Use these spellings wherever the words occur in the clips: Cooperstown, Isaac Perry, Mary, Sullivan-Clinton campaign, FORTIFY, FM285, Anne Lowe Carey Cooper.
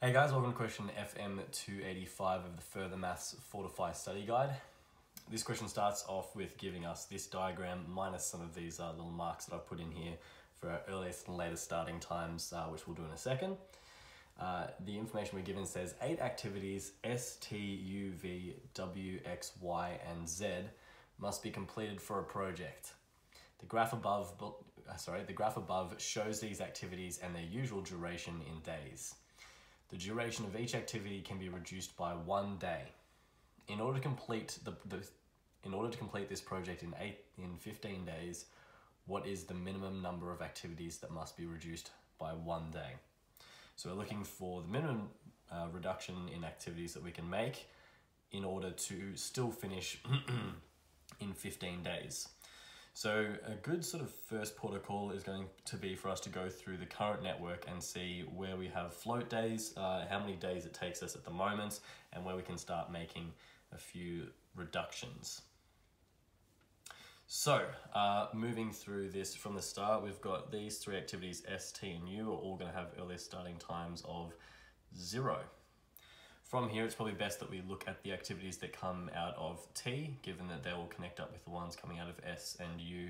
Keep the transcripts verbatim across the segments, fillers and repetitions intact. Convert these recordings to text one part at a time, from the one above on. Hey guys, welcome to question F M two eighty-five of the Further Maths Fortify Study Guide. This question starts off with giving us this diagram minus some of these uh, little marks that I've put in here for our earliest and latest starting times, uh, which we'll do in a second. Uh, the information we're given says eight activities S, T, U, V, W, X, Y, and Z must be completed for a project. The graph above, sorry, the graph above shows these activities and their usual duration in days. The duration of each activity can be reduced by one day. In order to complete the, the in order to complete this project in eight in fifteen days, what is the minimum number of activities that must be reduced by one day? So we're looking for the minimum uh, reduction in activities that we can make in order to still finish in fifteen days. So a good sort of first port of call is going to be for us to go through the current network and see where we have float days, uh, how many days it takes us at the moment, and where we can start making a few reductions. So uh, moving through this from the start, we've got these three activities, S, T, and U, are all going to have earliest starting times of zero. From here, it's probably best that we look at the activities that come out of T, given that they will connect up with the ones coming out of S and U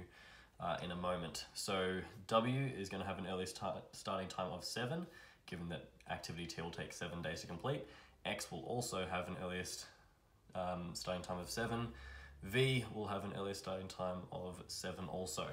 uh, in a moment. So W is going to have an early start starting time of seven, given that activity T will take seven days to complete. X will also have an earliest um, starting time of seven. V will have an earliest starting time of seven also.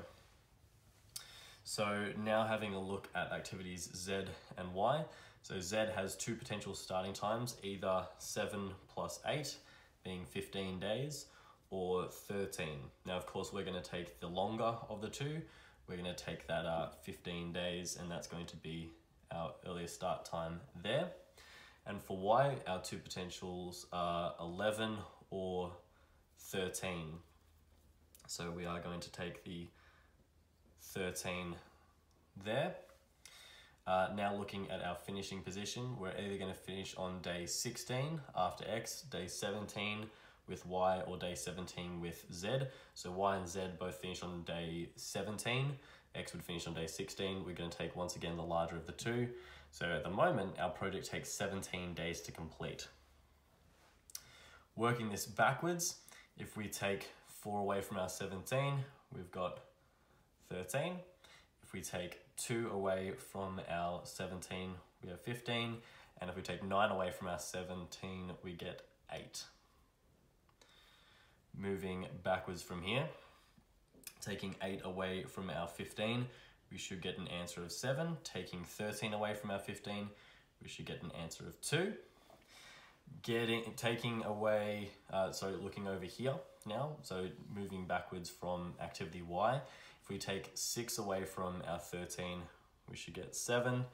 So now having a look at activities Z and Y. So Z has two potential starting times, either seven plus eight, being fifteen days, or thirteen. Now, of course, we're gonna take the longer of the two. We're gonna take that uh, fifteen days, and that's going to be our earliest start time there. And for Y, our two potentials are eleven or thirteen. So we are going to take the thirteen there. Uh, now looking at our finishing position, we're either going to finish on day sixteen after X, day seventeen with Y, or day seventeen with Z. So Y and Z both finish on day seventeen, X would finish on day sixteen. We're going to take once again the larger of the two. So at the moment our project takes seventeen days to complete. Working this backwards, if we take four away from our seventeen, we've got thirteen. If we take two away from our seventeen, we have fifteen, and if we take nine away from our seventeen, we get eight. Moving backwards from here, taking eight away from our fifteen, we should get an answer of seven. Taking thirteen away from our fifteen, we should get an answer of two. Getting, taking away, uh, so looking over here now, so moving backwards from activity Y, if we take six away from our thirteen, we should get seven.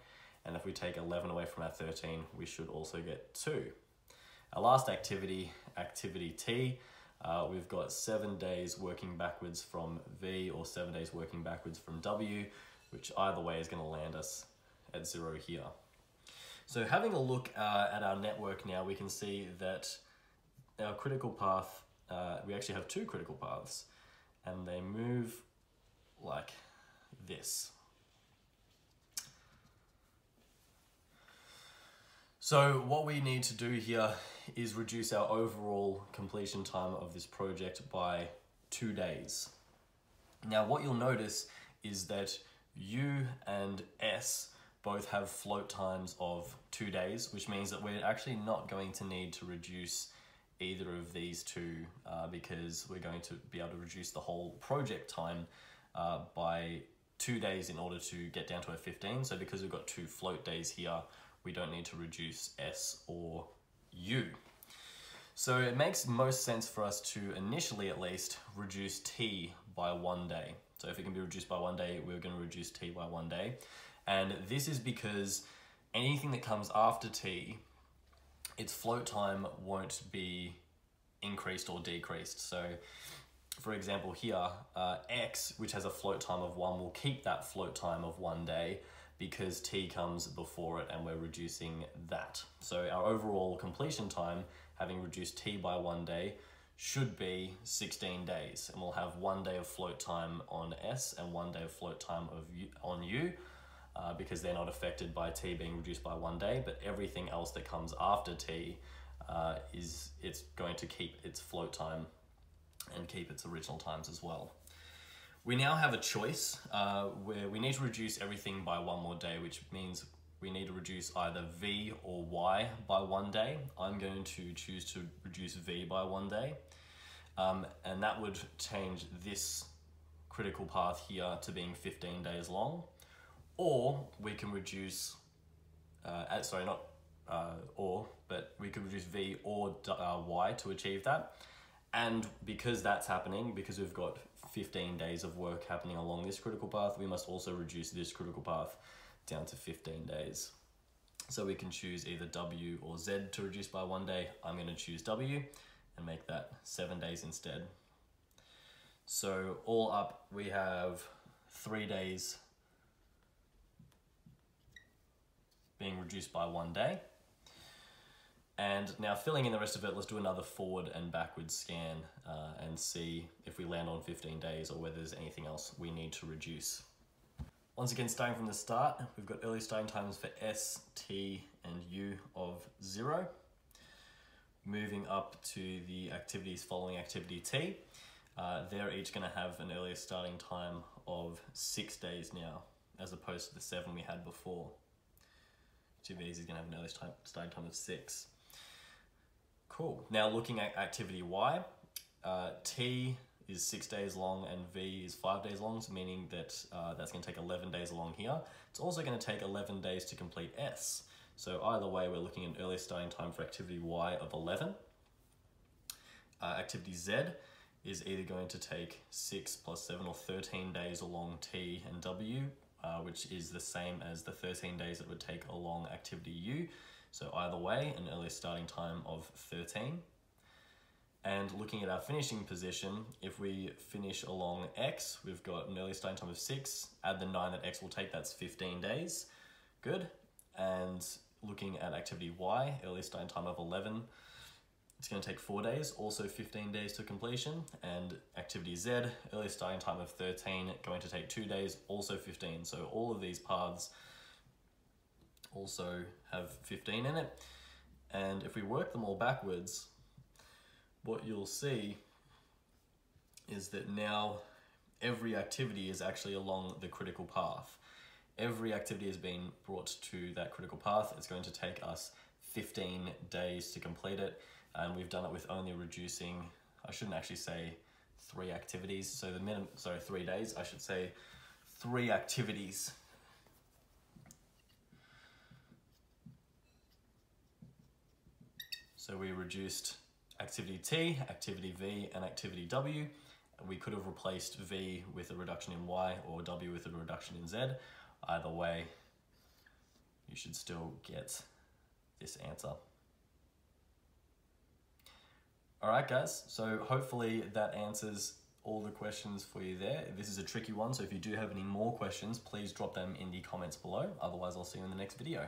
And if we take eleven away from our thirteen, we should also get two. Our last activity, activity T, uh, we've got seven days working backwards from V, or seven days working backwards from W, which either way is going to land us at zero here. So having a look uh, at our network now, we can see that our critical path, uh, we actually have two critical paths, and they move like this. So what we need to do here is reduce our overall completion time of this project by two days. Now what you'll notice is that U and S both have float times of two days, which means that we're actually not going to need to reduce either of these two uh, because we're going to be able to reduce the whole project time Uh, by two days in order to get down to a fifteen. So because we've got two float days here, we don't need to reduce S or U. So it makes most sense for us to initially at least reduce T by one day. So if it can be reduced by one day, we're going to reduce T by one day. And this is because anything that comes after T, its float time won't be increased or decreased. So for example here, uh, X, which has a float time of one, will keep that float time of one day because T comes before it and we're reducing that. So our overall completion time, having reduced T by one day, should be sixteen days. And we'll have one day of float time on S and one day of float time of U, on U, uh, because they're not affected by T being reduced by one day, but everything else that comes after T uh, is it's going to keep its float time and keep its original times as well. We now have a choice uh, where we need to reduce everything by one more day, which means we need to reduce either V or Y by one day. I'm going to choose to reduce V by one day. Um, and that would change this critical path here to being fifteen days long. Or we can reduce, uh, sorry, not uh, or, but we could reduce V or uh, Y to achieve that. And because that's happening, because we've got fifteen days of work happening along this critical path, we must also reduce this critical path down to fifteen days. So we can choose either W or Z to reduce by one day. I'm going to choose W and make that seven days instead. So all up, we have three days being reduced by one day. And now filling in the rest of it, let's do another forward and backward scan uh, and see if we land on fifteen days or whether there's anything else we need to reduce. Once again, starting from the start, we've got early starting times for S, T, and U of zero. Moving up to the activities following activity T, uh, they're each going to have an earlier starting time of six days now, as opposed to the seven we had before. Each of these is going to have an early start, starting time of six. Cool. Now looking at activity Y, uh, T is six days long and V is five days long, so meaning that uh, that's going to take eleven days along here. It's also going to take eleven days to complete S. So either way, we're looking at an early starting time for activity Y of eleven. Uh, activity Z is either going to take six plus seven or thirteen days along T and W, uh, which is the same as the thirteen days it would take along activity U. So either way, an early starting time of thirteen. And looking at our finishing position, if we finish along X, we've got an early starting time of six, add the nine that X will take, that's fifteen days. Good. And looking at activity Y, early starting time of eleven, it's going to take four days, also fifteen days to completion. And activity Z, early starting time of thirteen, going to take two days, also fifteen. So all of these paths also have fifteen in it, and if we work them all backwards, what you'll see is that now every activity is actually along the critical path. Every activity has been brought to that critical path. It's going to take us fifteen days to complete it, and we've done it with only reducing, I shouldn't actually say three activities, so the minimum, sorry, three days, I should say three activities. So we reduced activity T, activity V, and activity W. We could have replaced V with a reduction in Y or W with a reduction in Z. Either way, you should still get this answer. All right, guys, so hopefully that answers all the questions for you there. This is a tricky one, so if you do have any more questions, please drop them in the comments below. Otherwise, I'll see you in the next video.